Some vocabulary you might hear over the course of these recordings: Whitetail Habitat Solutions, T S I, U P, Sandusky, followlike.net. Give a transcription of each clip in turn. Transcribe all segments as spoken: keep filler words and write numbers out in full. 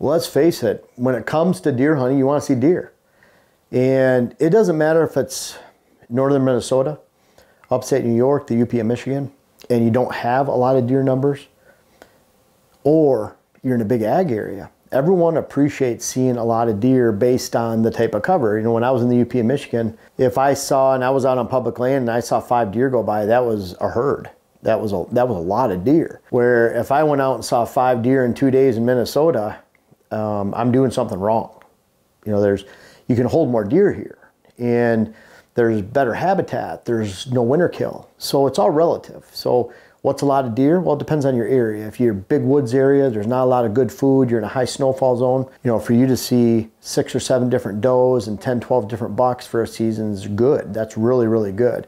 let's face it, when it comes to deer hunting, you want to see deer. And it doesn't matter if it's northern Minnesota, upstate New York, the U P of Michigan, and you don't have a lot of deer numbers, or you're in a big ag area. Everyone appreciates seeing a lot of deer based on the type of cover. You know, when I was in the U P of Michigan, if I saw, and I was out on public land and I saw five deer go by, that was a herd. That was a, that was a lot of deer. Where if I went out and saw five deer in two days in Minnesota, um, I'm doing something wrong. You know, there's, you can hold more deer here, and there's better habitat. There's no winter kill. So it's all relative. So what's a lot of deer? Well, it depends on your area. If you're big woods area, there's not a lot of good food, you're in a high snowfall zone, you know, for you to see six or seven different does and ten, twelve different bucks for a season's good. That's really, really good.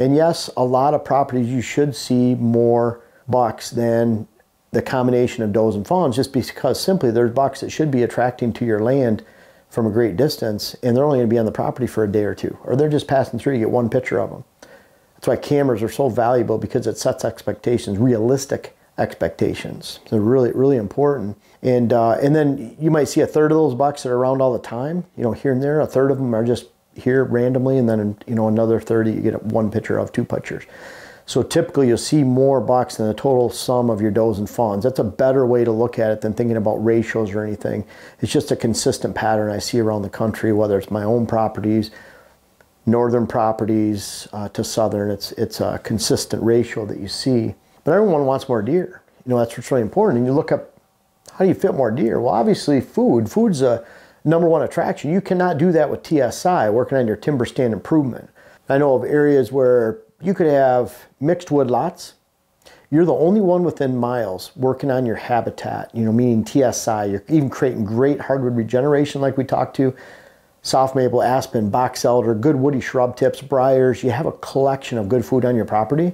And yes, a lot of properties you should see more bucks than the combination of does and fawns, just because simply there's bucks that should be attracting to your land from a great distance, and they're only gonna be on the property for a day or two, or they're just passing through to get one picture of them. That's why cameras are so valuable, because it sets expectations, realistic expectations. So really, really important. And, uh, and then you might see a third of those bucks that are around all the time, you know, here and there. A third of them are just here randomly, and then, you know, another third you get one picture of, two pictures. So typically you'll see more bucks than the total sum of your does and fawns. That's a better way to look at it than thinking about ratios or anything. It's just a consistent pattern I see around the country, whether it's my own properties, northern properties uh, to southern. It's it's a consistent ratio that you see. But everyone wants more deer. You know, that's what's really important. And you look up, how do you fit more deer? Well, obviously food. Food's a number one attraction. You cannot do that with T S I, working on your timber stand improvement. I know of areas where you could have mixed wood lots. You're the only one within miles working on your habitat, you know, meaning T S I. You're even creating great hardwood regeneration like we talked to. Soft maple, aspen, box elder, good woody shrub tips, briars. You have a collection of good food on your property.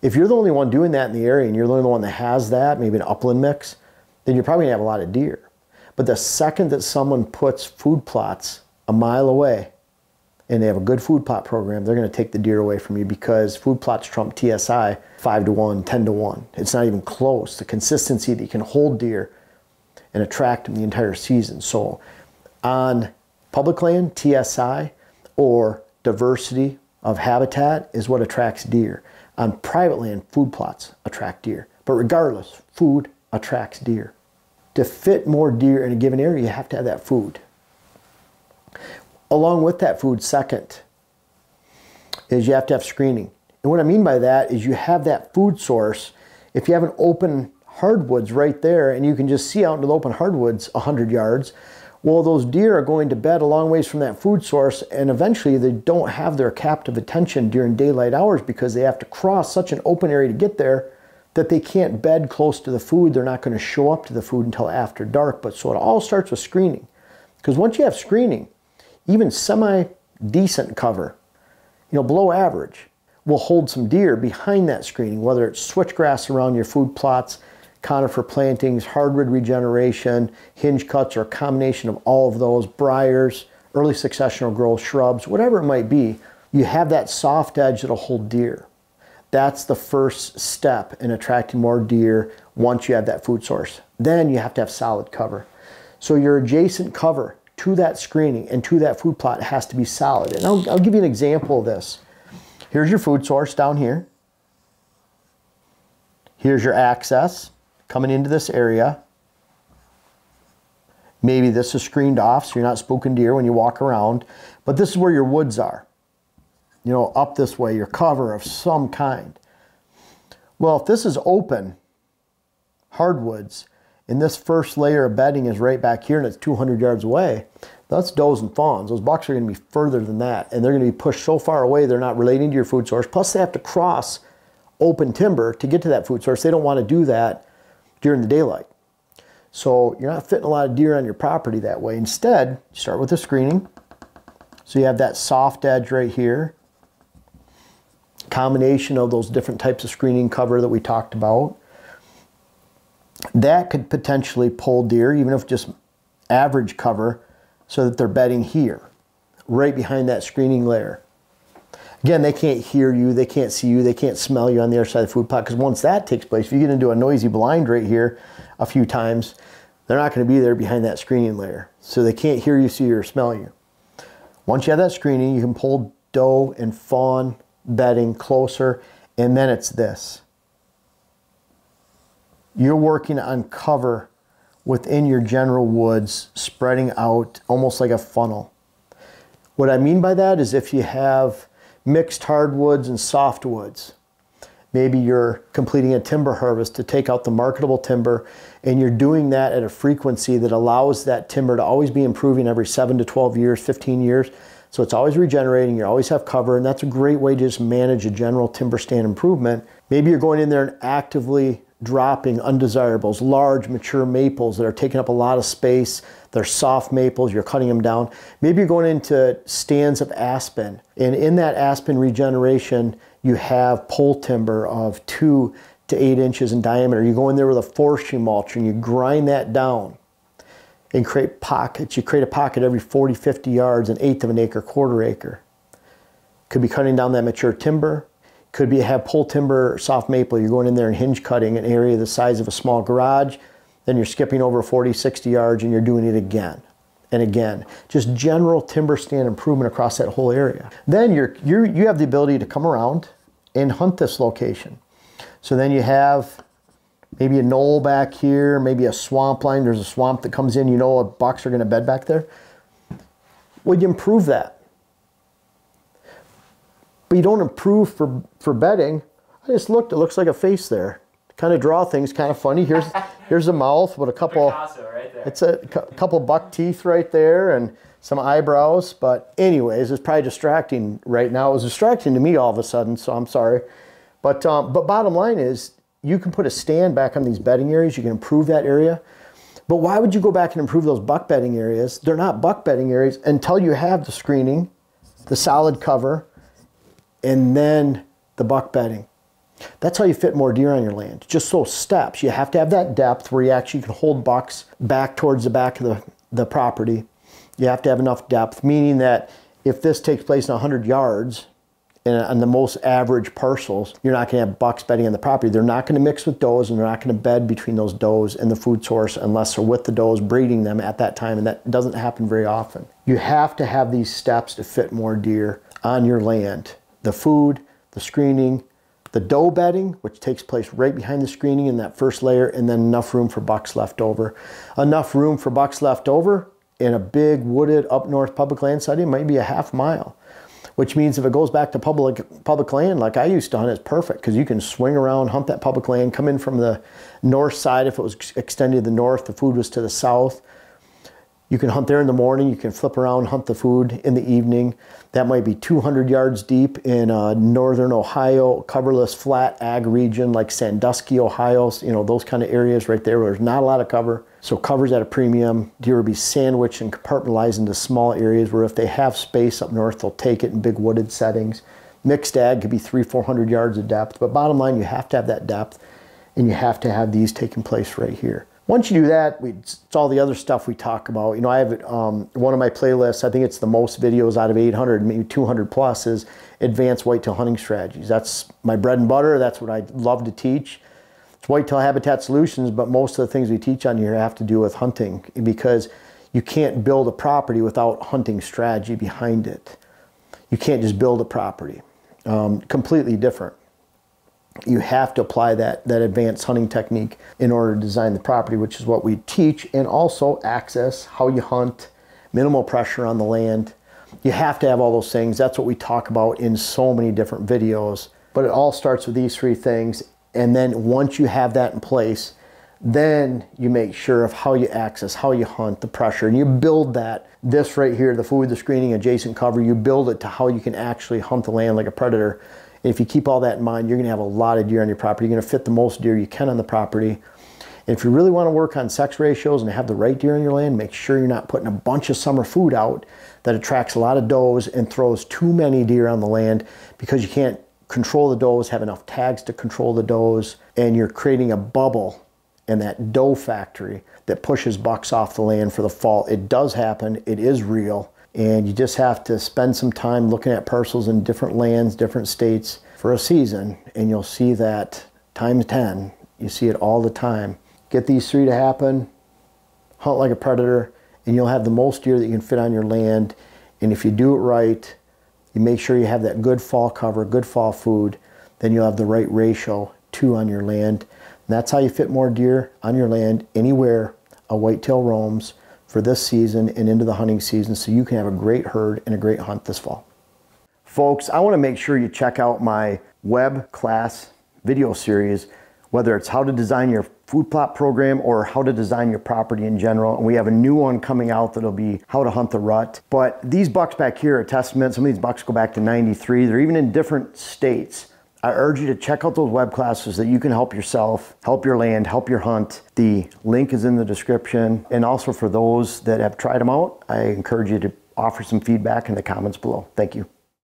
If you're the only one doing that in the area, and you're the only one that has that, maybe an upland mix, then you're probably gonna have a lot of deer. But the second that someone puts food plots a mile away and they have a good food plot program, they're gonna take the deer away from you, because food plots trump T S I five to one, ten to one. It's not even close. The consistency that you can hold deer and attract them the entire season. So on public land, T S I, or diversity of habitat is what attracts deer. On private land, food plots attract deer. But regardless, food attracts deer. To fit more deer in a given area, you have to have that food. Along with that food, second, is you have to have screening. And what I mean by that is you have that food source. If you have an open hardwoods right there, and you can just see out into the open hardwoods a hundred yards, well, those deer are going to bed a long ways from that food source, and eventually they don't have their captive attention during daylight hours, because they have to cross such an open area to get there that they can't bed close to the food. They're not going to show up to the food until after dark. But so it all starts with screening, because once you have screening, even semi-decent cover, you know, below average, will hold some deer behind that screening, whether it's switchgrass around your food plots, conifer plantings, hardwood regeneration, hinge cuts, or a combination of all of those, briars, early successional growth, shrubs, whatever it might be. You have that soft edge that'll hold deer. That's the first step in attracting more deer once you have that food source. Then you have to have solid cover. So your adjacent cover to that screening and to that food plot has to be solid. And I'll, I'll give you an example of this. Here's your food source down here. Here's your access coming into this area. Maybe this is screened off so you're not spooking deer when you walk around, but this is where your woods are. You know, up this way, your cover of some kind. Well, if this is open hardwoods and this first layer of bedding is right back here and it's two hundred yards away, that's does and fawns. Those bucks are gonna be further than that, and they're gonna be pushed so far away they're not relating to your food source. Plus they have to cross open timber to get to that food source. They don't wanna do that during the daylight. So you're not fitting a lot of deer on your property that way. Instead, start with the screening. So you have that soft edge right here. Combination of those different types of screening cover that we talked about. That could potentially pull deer, even if just average cover, so that they're bedding here, right behind that screening layer. Again, they can't hear you, they can't see you, they can't smell you on the other side of the food plot, because once that takes place, if you get into a noisy blind right here a few times, they're not going to be there behind that screening layer. So they can't hear you, see you, or smell you. Once you have that screening, you can pull doe and fawn bedding closer, and then it's this. You're working on cover within your general woods, spreading out almost like a funnel. What I mean by that is if you have mixed hardwoods and softwoods, maybe you're completing a timber harvest to take out the marketable timber, and you're doing that at a frequency that allows that timber to always be improving every seven to twelve years, fifteen years. So it's always regenerating, you always have cover, and that's a great way to just manage a general timber stand improvement. Maybe you're going in there and actively dropping undesirables, large mature maples that are taking up a lot of space. They're soft maples, you're cutting them down. Maybe you're going into stands of aspen, and in that aspen regeneration, you have pole timber of two to eight inches in diameter. You go in there with a forestry mulch and you grind that down and create pockets. You create a pocket every forty, fifty yards, an eighth of an acre, quarter acre. Could be cutting down that mature timber. Could be have pole timber, or soft maple. You're going in there and hinge cutting an area the size of a small garage. Then you're skipping over forty, sixty yards and you're doing it again and again. Just general timber stand improvement across that whole area. Then you're, you're, you have the ability to come around and hunt this location. So then you have maybe a knoll back here, maybe a swamp line. There's a swamp that comes in, you know, bucks are going to bed back there. Would you improve that? But you don't improve for, for bedding. I just looked, it looks like a face there. Kind of draw things kind of funny. Here's here's a mouth with a couple, right there. It's a cu couple buck teeth right there and some eyebrows. But anyways, it's probably distracting right now. It was distracting to me all of a sudden, so I'm sorry. But, um, but bottom line is you can put a stand back on these bedding areas. You can improve that area. But why would you go back and improve those buck bedding areas? They're not buck bedding areas until you have the screening, the solid cover, and then the buck bedding. That's how you fit more deer on your land. Just those steps. You have to have that depth where you actually can hold bucks back towards the back of the, the property. You have to have enough depth, meaning that if this takes place in one hundred yards and on the most average parcels, you're not going to have bucks bedding on the property. They're not going to mix with does, and they're not going to bed between those does and the food source unless they're with the does breeding them at that time, and that doesn't happen very often. You have to have these steps to fit more deer on your land. The food, the screening, the doe bedding, which takes place right behind the screening in that first layer, and then enough room for bucks left over. Enough room for bucks left over in a big wooded up north public land setting might be a half mile, which means if it goes back to public public land like I used to hunt, it's perfect because you can swing around, hunt that public land, come in from the north side if it was extended to the north, the food was to the south. You can hunt there in the morning, you can flip around, hunt the food in the evening. That might be two hundred yards deep in uh, northern Ohio, coverless flat ag region like Sandusky, Ohio, you know, those kind of areas right there where there's not a lot of cover. So cover's at a premium. Deer would be sandwiched and compartmentalized into small areas where if they have space up north, they'll take it in big wooded settings. Mixed ag could be three, four hundred yards of depth, but bottom line, you have to have that depth and you have to have these taking place right here. Once you do that, we, it's all the other stuff we talk about. You know, I have um, one of my playlists, I think it's the most videos out of eight hundred, maybe two hundred plus, is advanced whitetail hunting strategies. That's my bread and butter. That's what I love to teach. It's Whitetail Habitat Solutions, but most of the things we teach on here have to do with hunting because you can't build a property without hunting strategy behind it. You can't just build a property. Um, completely different. You have to apply that, that advanced hunting technique in order to design the property, which is what we teach, and also access, how you hunt, minimal pressure on the land. You have to have all those things. That's what we talk about in so many different videos, but it all starts with these three things. And then once you have that in place, then you make sure of how you access, how you hunt, the pressure, and you build that. This right here, the food, the screening, adjacent cover, you build it to how you can actually hunt the land like a predator. If you keep all that in mind, you're going to have a lot of deer on your property. You're going to fit the most deer you can on the property. And if you really want to work on sex ratios and have the right deer on your land, make sure you're not putting a bunch of summer food out that attracts a lot of does and throws too many deer on the land, because you can't control the does, have enough tags to control the does, and you're creating a bubble in that doe factory that pushes bucks off the land for the fall. It does happen. It is real. And you just have to spend some time looking at parcels in different lands, different states for a season, and you'll see that times ten. You see it all the time. Get these three to happen, hunt like a predator, and you'll have the most deer that you can fit on your land. And if you do it right, you make sure you have that good fall cover, good fall food, then you'll have the right ratio two on your land. And that's how you fit more deer on your land anywhere a whitetail roams for this season and into the hunting season, so you can have a great herd and a great hunt this fall. Folks, I want to make sure you check out my web class video series, whether it's how to design your food plot program or how to design your property in general. And we have a new one coming out that'll be how to hunt the rut. But these bucks back here are testament. Some of these bucks go back to ninety-three. They're even in different states. I urge you to check out those web classes so that you can help yourself, help your land, help your hunt. The link is in the description. And also for those that have tried them out, I encourage you to offer some feedback in the comments below. Thank you.